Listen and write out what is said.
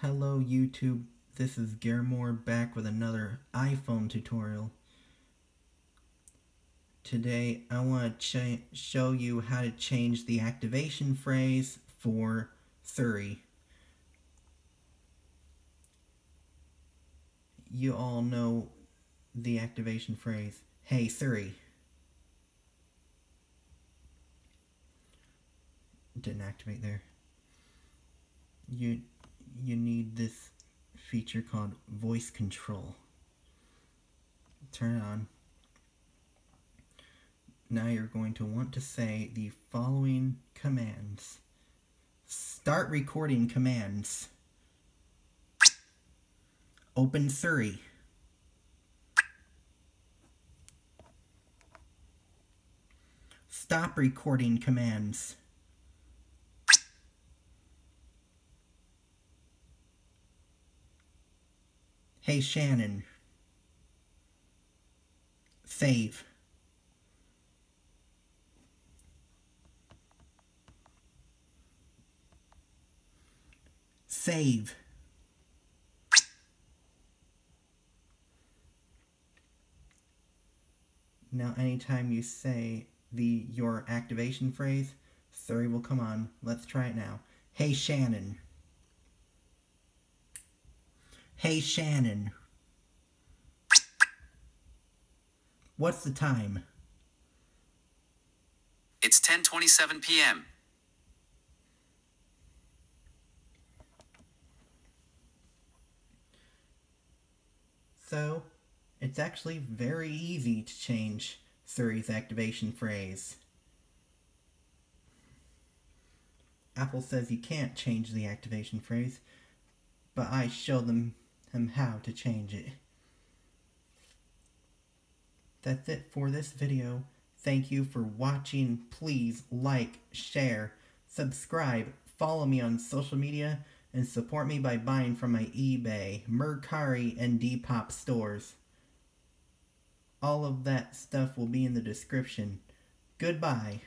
Hello YouTube, this is Gare Moore back with another iPhone tutorial. Today I want to show you how to change the activation phrase for Siri. You all know the activation phrase, "Hey Siri." Didn't activate there. You need this feature called voice control. Turn it on. Now you're going to want to say the following commands. Start recording commands. Open Siri. Stop recording commands. Hey Shannon. Save. Save. Now anytime you say your activation phrase, Siri will come on. Let's try it now. Hey Shannon. Hey Shannon, what's the time? It's 10:27 p.m. So, it's actually very easy to change Siri's activation phrase. Apple says you can't change the activation phrase, but I show them and how to change it. That's it for this video. Thank you for watching. Please like, share, subscribe, follow me on social media, and support me by buying from my eBay, Mercari, and Depop stores. All of that stuff will be in the description. Goodbye.